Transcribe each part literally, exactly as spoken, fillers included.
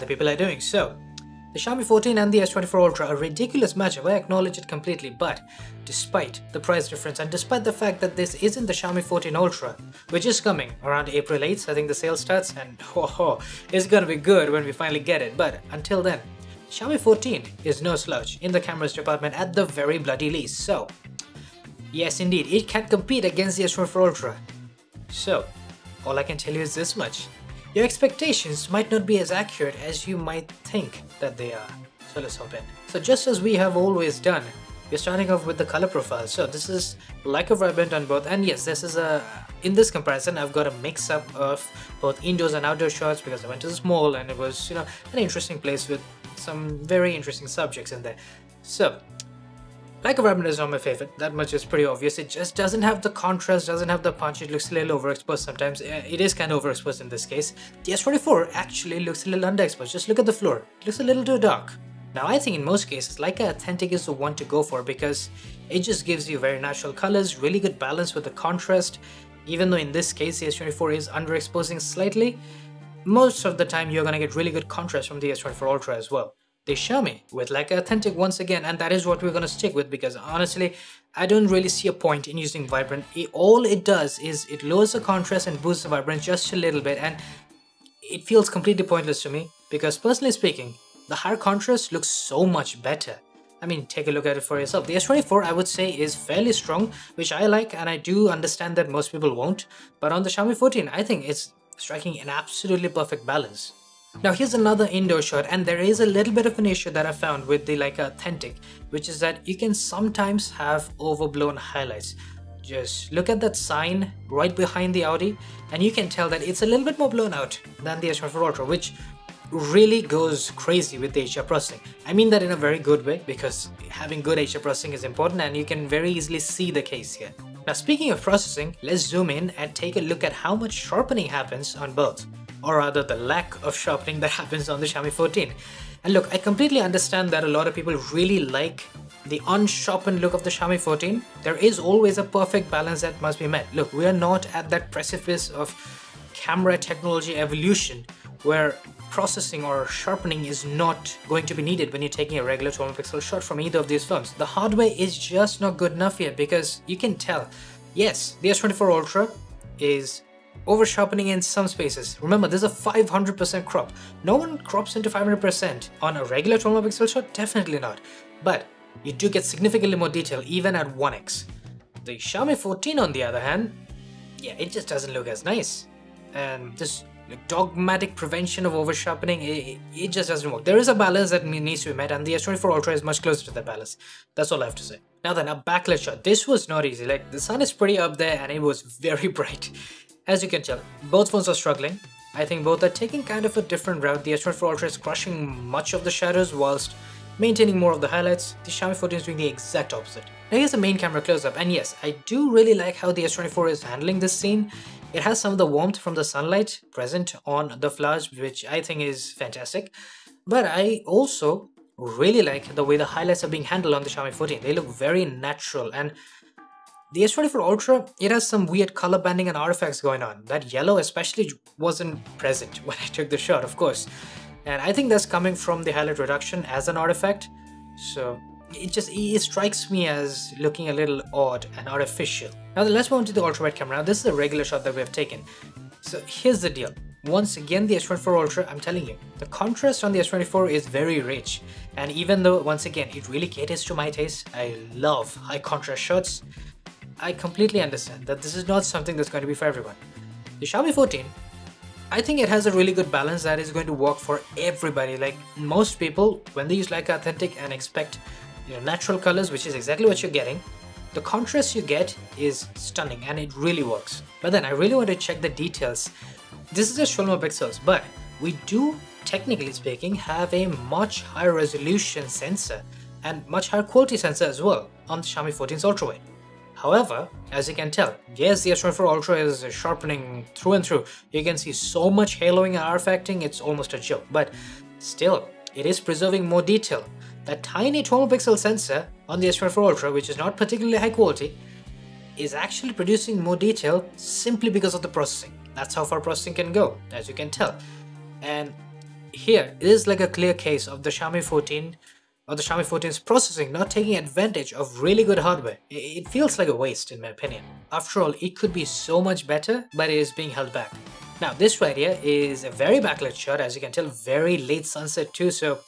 that the people are doing. So, the Xiaomi fourteen and the S twenty-four Ultra are a ridiculous matchup, I acknowledge it completely, but despite the price difference and despite the fact that this isn't the Xiaomi fourteen Ultra, which is coming around April eighth, I think the sale starts, and ho ho, it's gonna be good when we finally get it, but until then, Xiaomi fourteen is no slouch in the cameras department at the very bloody least, so yes indeed, it can compete against the S twenty-four Ultra. So, all I can tell you is this much. Your expectations might not be as accurate as you might think that they are, so let's hop in. So just as we have always done, we're starting off with the color profile. So this is Leica Vibrant on both, and yes, this is a, in this comparison I've got a mix up of both indoors and outdoor shots because I went to this mall and it was, you know, an interesting place with some very interesting subjects in there. So, Leica Vibrant is not my favorite, that much is pretty obvious. It just doesn't have the contrast, doesn't have the punch, it looks a little overexposed sometimes. It is kind of overexposed in this case. The S twenty-four actually looks a little underexposed, just look at the floor, it looks a little too dark. Now I think in most cases Leica Authentic is the one to go for because it just gives you very natural colors, really good balance with the contrast. Even though in this case the S twenty-four is underexposing slightly, most of the time you're gonna get really good contrast from the S twenty-four Ultra as well. They show me with Leica Authentic once again, and that is what we're gonna stick with because honestly I don't really see a point in using Vibrant. It, all it does is it lowers the contrast and boosts the vibrance just a little bit, and it feels completely pointless to me because personally speaking the higher contrast looks so much better. I mean, take a look at it for yourself. The S twenty-four I would say is fairly strong, which I like, and I do understand that most people won't, but on the Xiaomi fourteen I think it's striking an absolutely perfect balance. Now here's another indoor shot, and there is a little bit of an issue that I found with the Leica Authentic, which is that you can sometimes have overblown highlights. Just look at that sign right behind the Audi and you can tell that it's a little bit more blown out than the S twenty-four Ultra, which really goes crazy with the H D R processing. I mean that in a very good way because having good H D R processing is important, and you can very easily see the case here. Now speaking of processing, let's zoom in and take a look at how much sharpening happens on both, or rather the lack of sharpening that happens on the Xiaomi fourteen. And look, I completely understand that a lot of people really like the unsharpened look of the Xiaomi fourteen. There is always a perfect balance that must be met. Look, we are not at that precipice of camera technology evolution where processing or sharpening is not going to be needed when you're taking a regular twelve megapixel shot from either of these films. The hardware is just not good enough yet because you can tell, yes, the S twenty-four Ultra is over sharpening in some spaces. Remember, this is a five hundred percent crop. No one crops into five hundred percent on a regular twelve megapixel shot, definitely not. But you do get significantly more detail even at one X. The Xiaomi fourteen on the other hand, yeah, it just doesn't look as nice. And this dogmatic prevention of over sharpening, it, it just doesn't work. There is a balance that needs to be met, and the S twenty-four Ultra is much closer to that balance. That's all I have to say. Now then, a backlit shot. This was not easy. Like, the sun is pretty up there and it was very bright. As you can tell, both phones are struggling. I think both are taking kind of a different route. The S twenty-four Ultra is crushing much of the shadows whilst maintaining more of the highlights. The Xiaomi fourteen is doing the exact opposite. Now here's the main camera close-up, and yes, I do really like how the S twenty-four is handling this scene. It has some of the warmth from the sunlight present on the flowers, which I think is fantastic. But I also really like the way the highlights are being handled on the Xiaomi fourteen. They look very natural, and the S twenty-four Ultra, it has some weird color banding and artifacts going on. That yellow especially wasn't present when I took the shot, of course. And I think that's coming from the highlight reduction as an artifact. So it just it strikes me as looking a little odd and artificial. Now then, let's move on to the ultrawide camera. Now this is a regular shot that we have taken. So here's the deal. Once again, the S twenty-four Ultra, I'm telling you, the contrast on the S twenty-four is very rich. And even though, once again, it really caters to my taste, I love high contrast shots. I completely understand that this is not something that's going to be for everyone. The Xiaomi fourteen, I think it has a really good balance that is going to work for everybody. Like, most people, when they use Leica Authentic and expect, you know, natural colors, which is exactly what you're getting, the contrast you get is stunning and it really works. But then I really want to check the details. This is just twelve more pixels, but we do, technically speaking, have a much higher resolution sensor and much higher quality sensor as well on the Xiaomi fourteen's ultrawide. However, as you can tell, yes, the S twenty-four Ultra is sharpening through and through. You can see so much haloing and artifacting, it's almost a joke. But still, it is preserving more detail. That tiny twelve megapixel sensor on the S twenty-four Ultra, which is not particularly high quality, is actually producing more detail simply because of the processing. That's how far processing can go, as you can tell. And here it is like a clear case of the Xiaomi fourteen or the Xiaomi fourteen's processing not taking advantage of really good hardware. It feels like a waste in my opinion. After all, it could be so much better, but it is being held back. Now this right here is a very backlit shot, as you can tell, very late sunset too, so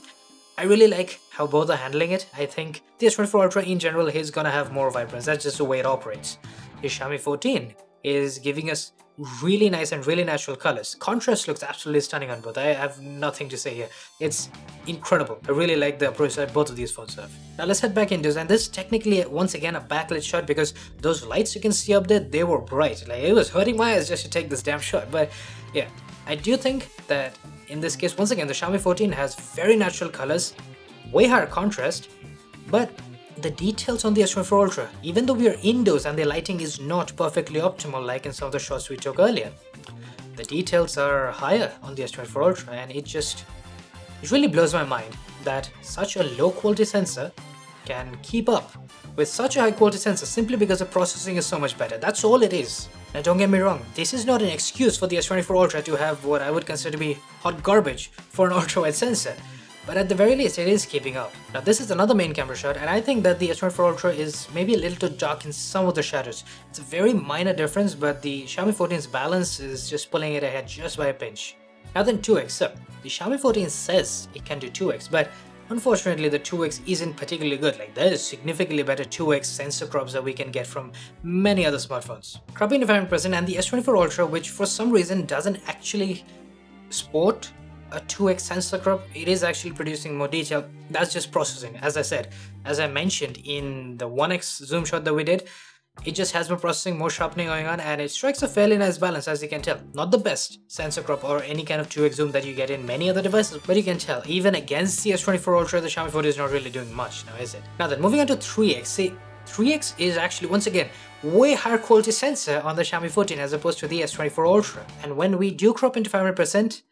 I really like how both are handling it. I think the S twenty-four Ultra in general is gonna have more vibrance, that's just the way it operates. The Xiaomi fourteen is giving us really nice and really natural colors. Contrast looks absolutely stunning on both. I have nothing to say here. It's incredible. I really like the approach that both of these phones have. Now let's head back indoors, and this is technically once again a backlit shot because those lights you can see up there, they were bright. Like, it was hurting my eyes just to take this damn shot. But yeah, I do think that in this case, once again, the Xiaomi fourteen has very natural colors, way higher contrast, but the details on the S twenty-four Ultra, even though we are indoors and the lighting is not perfectly optimal like in some of the shots we took earlier, the details are higher on the S twenty-four Ultra, and it just, it really blows my mind that such a low quality sensor can keep up with such a high quality sensor simply because the processing is so much better. That's all it is. Now don't get me wrong, this is not an excuse for the S twenty-four Ultra to have what I would consider to be hot garbage for an ultra-wide sensor, but at the very least it is keeping up. Now this is another main camera shot, and I think that the S twenty-four Ultra is maybe a little too dark in some of the shadows. It's a very minor difference, but the Xiaomi fourteen's balance is just pulling it ahead just by a pinch. Now then two X up. The Xiaomi fourteen says it can do two X, but unfortunately the two X isn't particularly good. Like, there is significantly better two X sensor crops that we can get from many other smartphones. Cropping fifty percent, and the S twenty-four Ultra, which for some reason doesn't actually sport a two X sensor crop, it is actually producing more detail. That's just processing. As I said, as I mentioned in the one X zoom shot that we did, it just has more processing, more sharpening going on, and it strikes a fairly nice balance, as you can tell. Not the best sensor crop or any kind of two X zoom that you get in many other devices, but you can tell even against the S twenty-four Ultra, the Xiaomi fourteen is not really doing much now, is it? Now then, moving on to three X. See, three X is actually once again way higher quality sensor on the Xiaomi fourteen as opposed to the S twenty-four Ultra, and when we do crop into five hundred percent,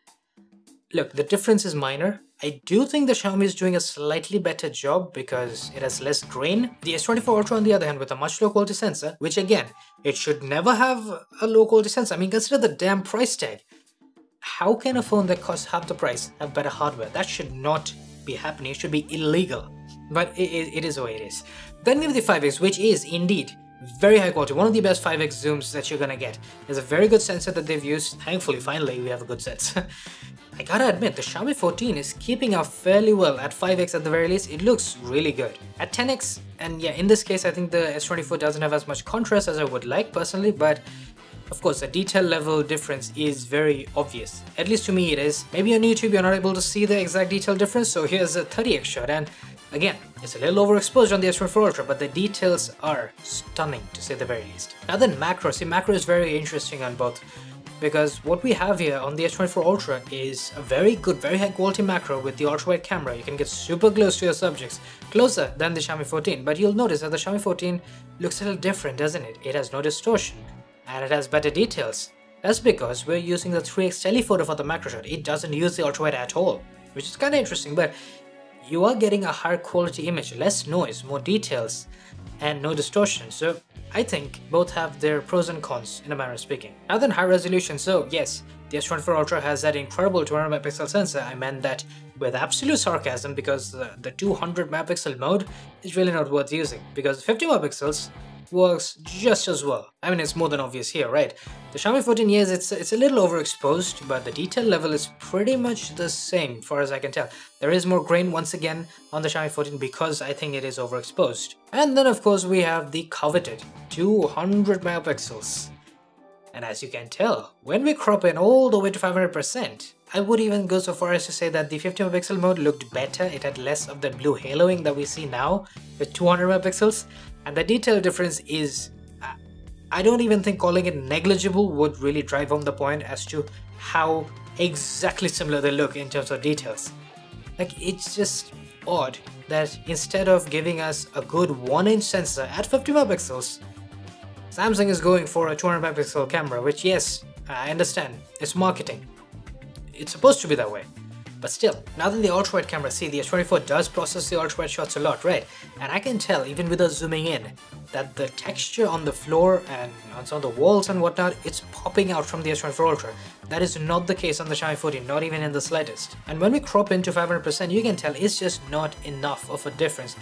look, the difference is minor. I do think the Xiaomi is doing a slightly better job because it has less grain. The S twenty-four Ultra, on the other hand, with a much lower quality sensor, which again, it should never have a low quality sensor. I mean, consider the damn price tag. How can a phone that costs half the price have better hardware? That should not be happening. It should be illegal. But it, it, it is the way it is. Then we have the five X, which is indeed very high quality, one of the best five X zooms that you're gonna get. It's a very good sensor that they've used. Thankfully, finally, we have a good sensor. I gotta admit, the Xiaomi fourteen is keeping up fairly well at five X at the very least. It looks really good. At ten X, and yeah, in this case, I think the S twenty-four doesn't have as much contrast as I would like personally, but of course, the detail level difference is very obvious. At least to me it is. Maybe on YouTube you're not able to see the exact detail difference, so here's a thirty X shot, and again, it's a little overexposed on the S twenty-four Ultra, but the details are stunning to say the very least. Now then macro. See, macro is very interesting on both, because what we have here on the S twenty-four Ultra is a very good, very high quality macro with the ultra-wide camera. You can get super close to your subjects, closer than the Xiaomi fourteen, but you'll notice that the Xiaomi fourteen looks a little different, doesn't it? It has no distortion, and it has better details. That's because we're using the three X telephoto for the macro shot. It doesn't use the ultra-wide at all, which is kind of interesting, but you are getting a higher quality image, less noise, more details, and no distortion. So I think both have their pros and cons in a manner of speaking. Now then, high resolution. So yes, the S twenty-four Ultra has that incredible two hundred megapixel sensor. I meant that with absolute sarcasm because the, the two hundred megapixel mode is really not worth using, because fifty megapixels works just as well. I mean, it's more than obvious here, right? The Xiaomi fourteen, yes, it's, it's a little overexposed, but the detail level is pretty much the same far as I can tell. There is more grain once again on the Xiaomi fourteen because I think it is overexposed. And then of course we have the coveted two hundred megapixels. And as you can tell, when we crop in all the way to five hundred percent, I would even go so far as to say that the fifty megapixel mode looked better. It had less of that blue haloing that we see now with two hundred megapixels. And the detail difference is, I don't even think calling it negligible would really drive home the point as to how exactly similar they look in terms of details. Like, it's just odd that instead of giving us a good one inch sensor at fifty megapixels, Samsung is going for a two hundred megapixel camera, which yes, I understand, it's marketing. It's supposed to be that way. But still, now than the ultra-wide camera, see, the S twenty-four does process the ultra-wide shots a lot, right? And I can tell, even without zooming in, that the texture on the floor and on some of the walls and whatnot, it's popping out from the S twenty-four Ultra. That is not the case on the Xiaomi fourteen, not even in the slightest. And when we crop into five hundred percent, you can tell it's just not enough of a difference.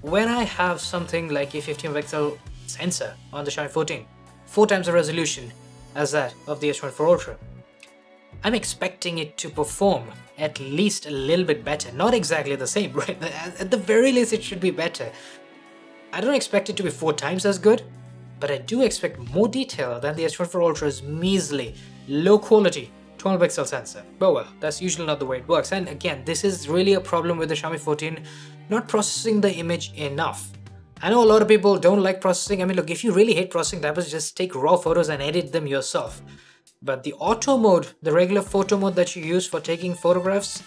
When I have something like a fifteen megapixel sensor on the Xiaomi fourteen, four times the resolution as that of the S twenty-four Ultra, I'm expecting it to perform at least a little bit better. Not exactly the same, right? At the very least, it should be better. I don't expect it to be four times as good, but I do expect more detail than the S twenty-four Ultra's measly, low-quality twelve megapixel sensor. But well, that's usually not the way it works. And again, this is really a problem with the Xiaomi fourteen, not processing the image enough. I know a lot of people don't like processing. I mean, look, if you really hate processing, that was just take raw photos and edit them yourself. But the auto mode, the regular photo mode that you use for taking photographs,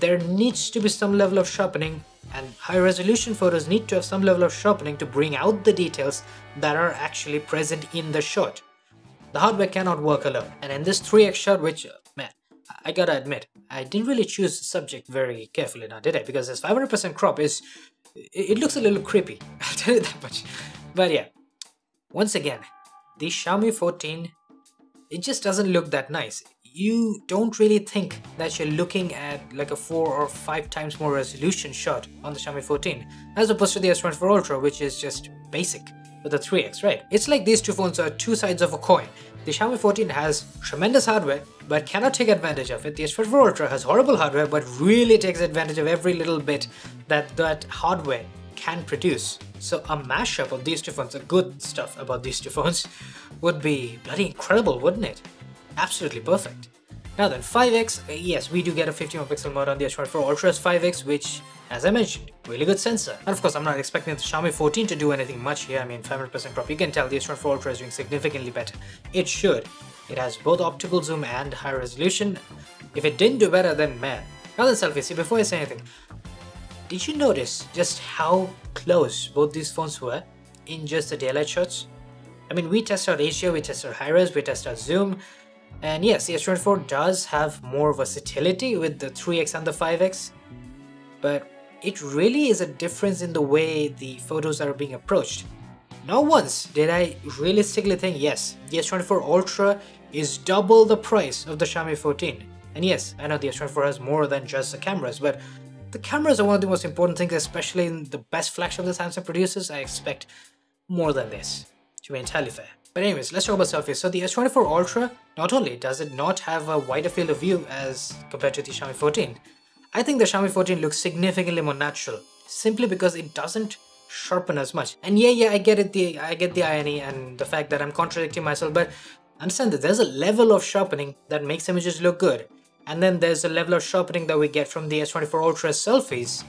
there needs to be some level of sharpening, and high resolution photos need to have some level of sharpening to bring out the details that are actually present in the shot. The hardware cannot work alone. And in this three X shot, which, man, I gotta admit, I didn't really choose the subject very carefully now, did I? Because this five hundred percent crop is, it looks a little creepy, I'll tell you that much. But yeah, once again, the Xiaomi fourteen, it just doesn't look that nice. You don't really think that you're looking at like a four or five times more resolution shot on the Xiaomi fourteen as opposed to the S twenty-four Ultra, which is just basic with a three X, right? It's like these two phones are two sides of a coin. The Xiaomi fourteen has tremendous hardware but cannot take advantage of it. The S twenty-four Ultra has horrible hardware but really takes advantage of every little bit that that hardware can produce. So a mashup of these two phones, the good stuff about these two phones, would be bloody incredible, wouldn't it? Absolutely perfect. Now then, five X, yes, we do get a fifty-one pixel mode on the S twenty-four Ultra's five X, which, as I mentioned, really good sensor. And of course, I'm not expecting the Xiaomi fourteen to do anything much here. I mean, five hundred percent crop, you can tell the S twenty-four Ultra is doing significantly better. It should. It has both optical zoom and high resolution. If it didn't do better, then man. Now then, selfie, see, before I say anything, did you notice just how close both these phones were in just the daylight shots? I mean, we test out H D R, we test out high res, we test out zoom, and yes, the S twenty-four does have more versatility with the three X and the five X, but it really is a difference in the way the photos are being approached. Not once did I realistically think, yes, the S twenty-four Ultra is double the price of the Xiaomi fourteen. And yes, I know the S twenty-four has more than just the cameras, but the cameras are one of the most important things, especially in the best flagship that Samsung produces. I expect more than this, to be entirely fair. But anyways, let's talk about selfies. So the S twenty-four Ultra, not only does it not have a wider field of view as compared to the Xiaomi fourteen, I think the Xiaomi fourteen looks significantly more natural, simply because it doesn't sharpen as much. And yeah, yeah, I get it, the, I get the irony and the fact that I'm contradicting myself, but understand that there's a level of sharpening that makes images look good. And then there's a level of sharpening that we get from the S twenty-four Ultra selfies,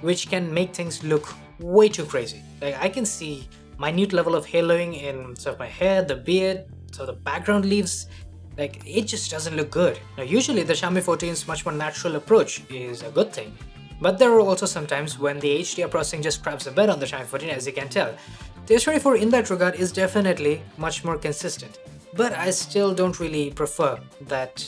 which can make things look way too crazy. Like, I can see minute level of haloing in sort of my hair, the beard, so the background leaves. Like, it just doesn't look good. Now, usually the Xiaomi fourteen's much more natural approach is a good thing, but there are also some times when the H D R processing just craps a bit on the Xiaomi fourteen, as you can tell. The S twenty-four in that regard is definitely much more consistent, but I still don't really prefer that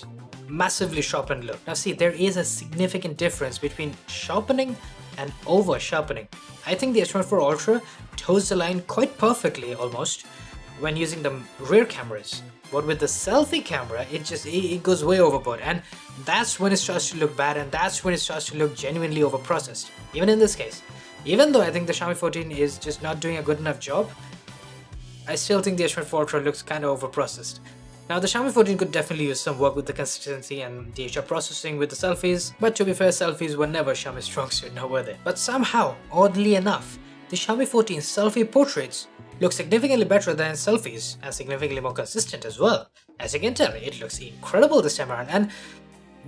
massively sharpened look. Now see, there is a significant difference between sharpening and over sharpening. I think the S twenty-four Ultra toes the line quite perfectly almost when using the rear cameras, but with the selfie camera, it just it goes way overboard, and that's when it starts to look bad, and that's when it starts to look genuinely overprocessed. Even in this case, even though I think the Xiaomi fourteen is just not doing a good enough job, I still think the S twenty-four Ultra looks kind of overprocessed. Now, the Xiaomi fourteen could definitely use some work with the consistency and the H D R processing with the selfies, but to be fair, selfies were never Xiaomi's strong suit, now were they? But somehow, oddly enough, the Xiaomi fourteen selfie portraits look significantly better than selfies, and significantly more consistent as well. As you can tell, it looks incredible this time around, and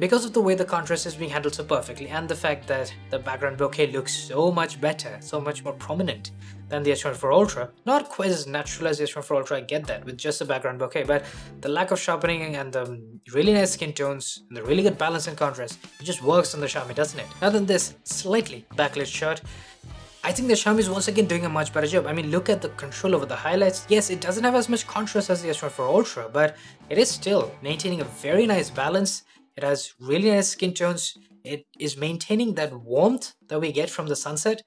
because of the way the contrast is being handled so perfectly, and the fact that the background bokeh looks so much better, so much more prominent than the S twenty-four Ultra. Not quite as natural as the S twenty-four Ultra, I get that, with just the background bokeh, but the lack of sharpening and the really nice skin tones and the really good balance and contrast, it just works on the Xiaomi, doesn't it? Now than this slightly backlit shot, I think the Xiaomi is once again doing a much better job. I mean, look at the control over the highlights. Yes, it doesn't have as much contrast as the S twenty-four Ultra, but it is still maintaining a very nice balance. It has really nice skin tones. It is maintaining that warmth that we get from the sunset,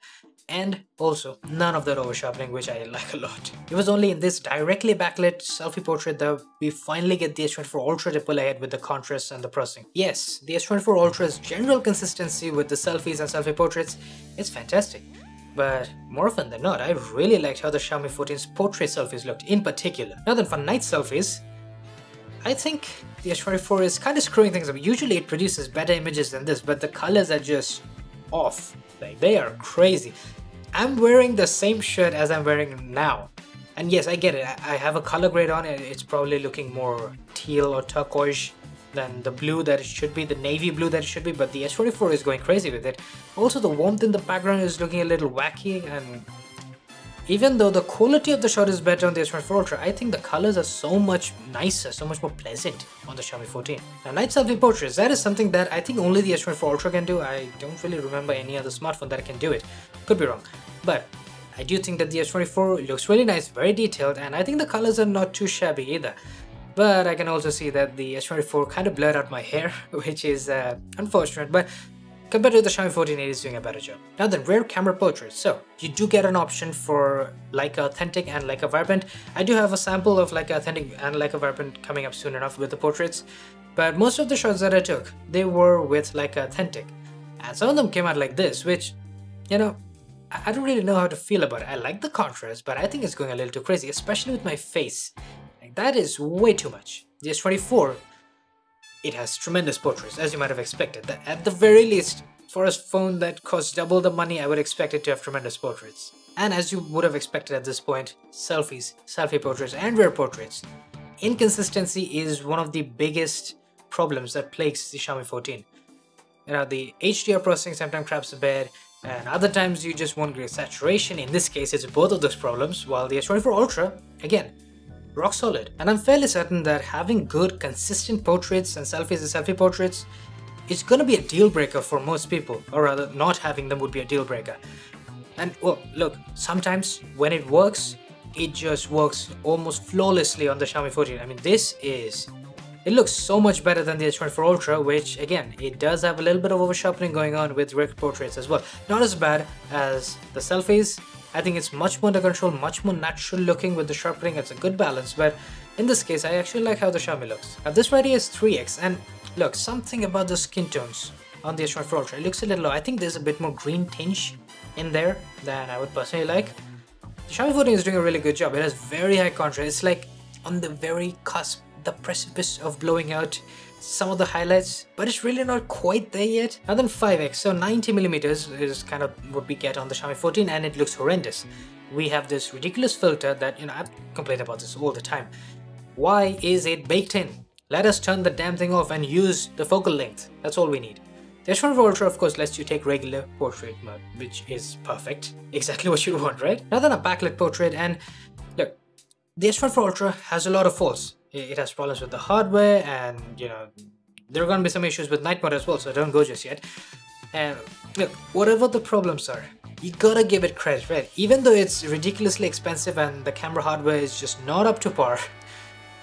and also none of that over sharpening, which I like a lot. It was only in this directly backlit selfie portrait that we finally get the S twenty-four Ultra to pull ahead with the contrast and the processing. Yes, the S twenty-four Ultra's general consistency with the selfies and selfie portraits is fantastic. But more often than not, I really liked how the Xiaomi fourteen's portrait selfies looked in particular. Now then, for night selfies, I think the S twenty-four is kind of screwing things up. Usually it produces better images than this, but the colors are just off. Like, they are crazy. I'm wearing the same shirt as I'm wearing now. And yes, I get it. I have a color grade on it. It's probably looking more teal or turquoise than the blue that it should be, the navy blue that it should be, but the S twenty-four is going crazy with it. Also, the warmth in the background is looking a little wacky, and even though the quality of the shot is better on the S twenty-four Ultra, I think the colors are so much nicer, so much more pleasant on the Xiaomi fourteen. Now, night selfie portraits, that is something that I think only the S twenty-four Ultra can do. I don't really remember any other smartphone that can do it. Could be wrong. But I do think that the S twenty-four looks really nice, very detailed, and I think the colors are not too shabby either. But I can also see that the S twenty-four kind of blurred out my hair, which is uh, unfortunate, but compared to the Xiaomi fourteen, it is doing a better job. Now then, rear camera portraits. So, you do get an option for Leica Authentic and Leica Vibrant. I do have a sample of Leica Authentic and Leica Vibrant coming up soon enough with the portraits, but most of the shots that I took, they were with Leica Authentic. And some of them came out like this, which, you know, I don't really know how to feel about it. I like the contrast, but I think it's going a little too crazy, especially with my face. That is way too much. The S twenty-four, it has tremendous portraits, as you might have expected. At the very least, for a phone that costs double the money, I would expect it to have tremendous portraits. And as you would have expected at this point, selfies, selfie portraits, and rear portraits. Inconsistency is one of the biggest problems that plagues the Xiaomi fourteen. You know, the H D R processing sometimes craps the bed, and other times you just won't get saturation. In this case, it's both of those problems, while the S twenty-four Ultra, again, rock solid. And I'm fairly certain that having good consistent portraits and selfies and selfie portraits is gonna be a deal breaker for most people, or rather not having them would be a deal breaker. And well, look, sometimes when it works, it just works almost flawlessly on the Xiaomi fourteen. I mean, this is, it looks so much better than the S twenty-four Ultra, which again, it does have a little bit of over sharpening going on with rear portraits as well. Not as bad as the selfies. I think it's much more under control, much more natural looking with the sharpening. It's a good balance, but in this case, I actually like how the Xiaomi looks. Now, this right here is three X, and look, something about the skin tones on the S twenty-four Ultra, it looks a little low. I think there's a bit more green tinge in there than I would personally like. The Xiaomi fourteen is doing a really good job. It has very high contrast. It's like on the very cusp, the precipice of blowing out some of the highlights, but it's really not quite there yet. Now then, five X, so ninety millimeters is kind of what we get on the Xiaomi fourteen, and it looks horrendous. We have this ridiculous filter that, you know, I've complained about this all the time. Why is it baked in? Let us turn the damn thing off and use the focal length. That's all we need. The S twenty-four Ultra, of course, lets you take regular portrait mode, which is perfect. Exactly what you want, right? Now then, a backlit portrait, and look, the S twenty-four Ultra has a lot of faults. It has problems with the hardware, and you know, there are gonna be some issues with night mode as well, so don't go just yet. And look, whatever the problems are, you gotta give it credit, right? Even though it's ridiculously expensive and the camera hardware is just not up to par,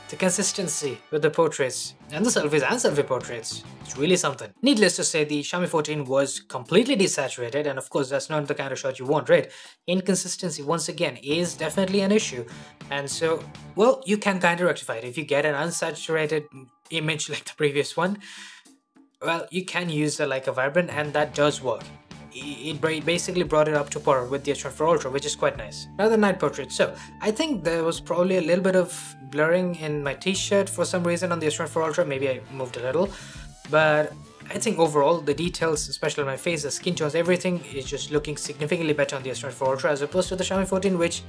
the consistency with the portraits and the selfies and selfie portraits, it's really something. Needless to say, the Xiaomi fourteen was completely desaturated, and of course that's not the kind of shot you want, right? Inconsistency, once again, is definitely an issue. And so, well, you can kind of rectify it. If you get an unsaturated image like the previous one, well, you can use the Leica Vibrant, and that does work. It basically brought it up to par with the S twenty-four Ultra, which is quite nice. Now the night portrait. So I think there was probably a little bit of blurring in my t-shirt for some reason on the S twenty-four Ultra. Maybe I moved a little, but I think overall the details, especially on my face, the skin tones, everything is just looking significantly better on the S twenty-four Ultra as opposed to the Xiaomi fourteen, which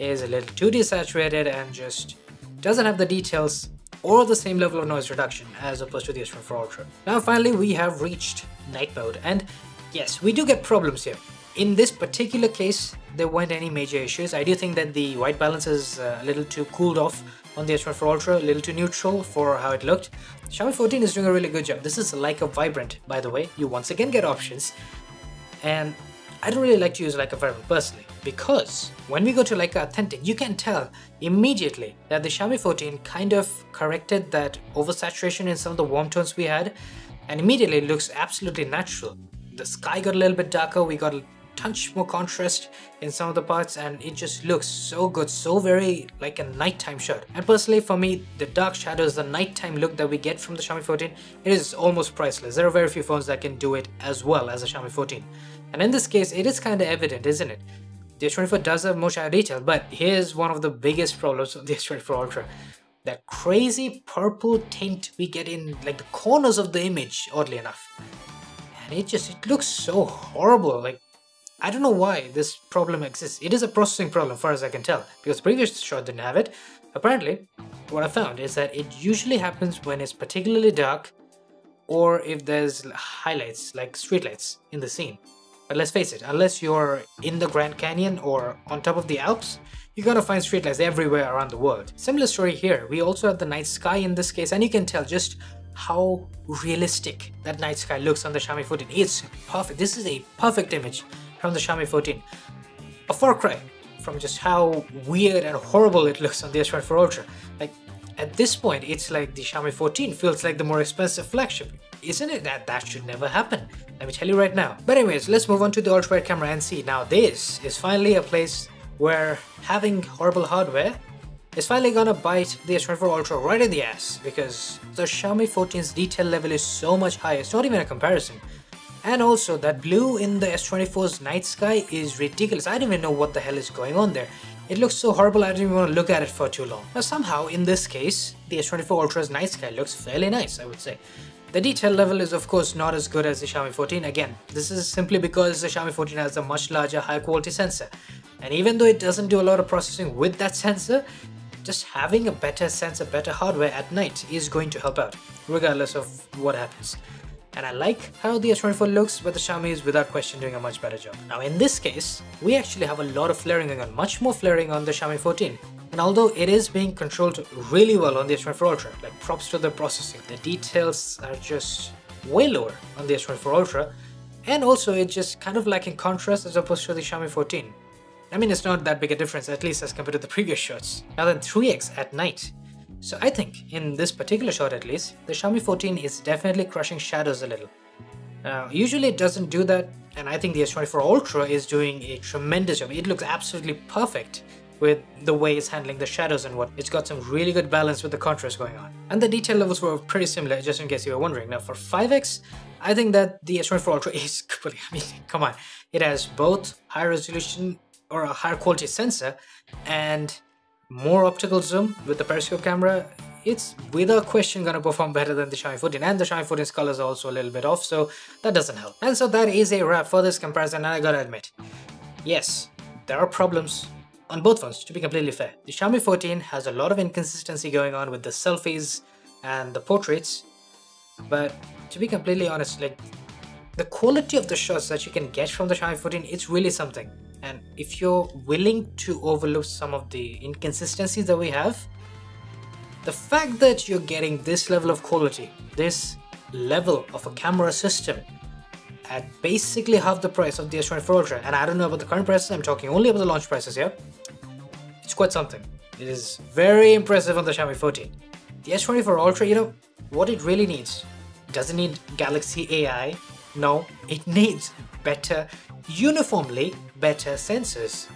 is a little too desaturated and just doesn't have the details or the same level of noise reduction as opposed to the S twenty-four Ultra. Now finally, we have reached night mode, and yes, we do get problems here. In this particular case, there weren't any major issues. I do think that the white balance is a little too cooled off on the S twenty-four Ultra, a little too neutral for how it looked. The Xiaomi fourteen is doing a really good job. This is Leica Vibrant, by the way. You once again get options. And I don't really like to use Leica Vibrant personally, because when we go to Leica Authentic, you can tell immediately that the Xiaomi fourteen kind of corrected that oversaturation in some of the warm tones we had and immediately it looks absolutely natural. The sky got a little bit darker, we got a touch more contrast in some of the parts, and it just looks so good, so very like a nighttime shot. And personally for me, the dark shadows, the nighttime look that we get from the Xiaomi fourteen, it is almost priceless. There are very few phones that can do it as well as the Xiaomi fourteen, and in this case it is kind of evident, isn't it? The S twenty-four does have more shadow detail, but here's one of the biggest problems of the S twenty-four Ultra. That crazy purple tint we get in like the corners of the image, oddly enough. And it just, it looks so horrible. Like, I don't know why this problem exists. It is a processing problem as far as I can tell, because the previous shot didn't have it. Apparently, what I found is that it usually happens when it's particularly dark or if there's highlights, like streetlights in the scene. But let's face it, unless you're in the Grand Canyon or on top of the Alps, you're gonna find streetlights everywhere around the world. Similar story here, we also have the night sky in this case, and you can tell just how realistic that night sky looks on the Xiaomi fourteen. It's perfect. This is a perfect image from the Xiaomi fourteen. A far cry from just how weird and horrible it looks on the S twenty-four Ultra. Like, at this point, it's like the Xiaomi fourteen feels like the more expensive flagship. Isn't it? That that should never happen. Let me tell you right now. But anyways, let's move on to the ultra-wide camera and see. Now this is finally a place where having horrible hardware is finally gonna bite the S twenty-four Ultra right in the ass, because the Xiaomi fourteen's detail level is so much higher, it's not even a comparison. And also that blue in the S twenty-four's night sky is ridiculous. I don't even know what the hell is going on there. It looks so horrible I don't even want to look at it for too long. Now somehow in this case, the S twenty-four Ultra's night sky looks fairly nice, I would say. The detail level is of course not as good as the Xiaomi fourteen. Again, this is simply because the Xiaomi fourteen has a much larger high quality sensor. And even though it doesn't do a lot of processing with that sensor, just having a better sensor, better hardware at night is going to help out, regardless of what happens. And I like how the S twenty-four looks, but the Xiaomi is without question doing a much better job. Now in this case, we actually have a lot of flaring going on, much more flaring on the Xiaomi fourteen. And although it is being controlled really well on the S twenty-four Ultra, like props to the processing, the details are just way lower on the S twenty-four Ultra, and also it's just kind of lacking contrast as opposed to the Xiaomi fourteen. I mean, it's not that big a difference, at least as compared to the previous shots. Now then, three X at night. So I think, in this particular shot at least, the Xiaomi fourteen is definitely crushing shadows a little. Now, usually it doesn't do that, and I think the S twenty-four Ultra is doing a tremendous job. It looks absolutely perfect with the way it's handling the shadows and what. It's got some really good balance with the contrast going on. And the detail levels were pretty similar, just in case you were wondering. Now for five X, I think that the S twenty-four Ultra is completely, I mean, come on. It has both high resolution or a higher quality sensor and more optical zoom with the periscope camera. It's without question gonna perform better than the Xiaomi fourteen, and the Xiaomi fourteen's colors are also a little bit off, so that doesn't help. And so that is a wrap for this comparison, and I gotta admit, yes, there are problems on both phones, to be completely fair. The Xiaomi fourteen has a lot of inconsistency going on with the selfies and the portraits, but to be completely honest, like, the quality of the shots that you can get from the Xiaomi fourteen, it's really something. And if you're willing to overlook some of the inconsistencies that we have, the fact that you're getting this level of quality, this level of a camera system at basically half the price of the S twenty-four Ultra, and I don't know about the current prices, I'm talking only about the launch prices here, it's quite something. It is very impressive on the Xiaomi fourteen. The S twenty-four Ultra, you know, what it really needs, it doesn't need Galaxy A I, no, it needs better, uniformly better sensors.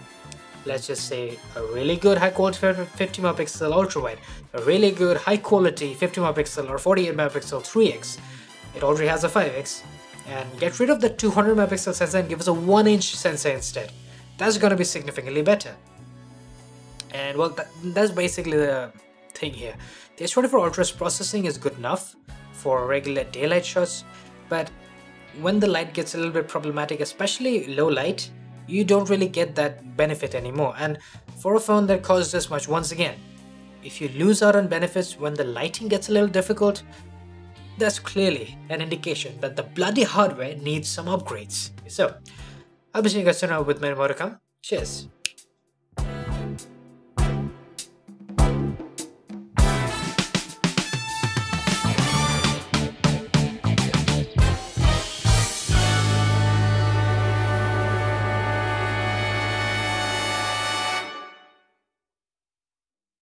Let's just say a really good high quality fifty megapixel ultra wide, a really good high quality fifty megapixel or forty-eight megapixel three X. It already has a five X, and get rid of the two hundred megapixel sensor and give us a one inch sensor instead. That's gonna be significantly better. And well, that, that's basically the thing here. The S twenty-four Ultra's processing is good enough for regular daylight shots, but when the light gets a little bit problematic, especially low light, you don't really get that benefit anymore. And for a phone that costs this much, once again, if you lose out on benefits when the lighting gets a little difficult, that's clearly an indication that the bloody hardware needs some upgrades. So I'll be seeing you guys soon with many more to come. Cheers.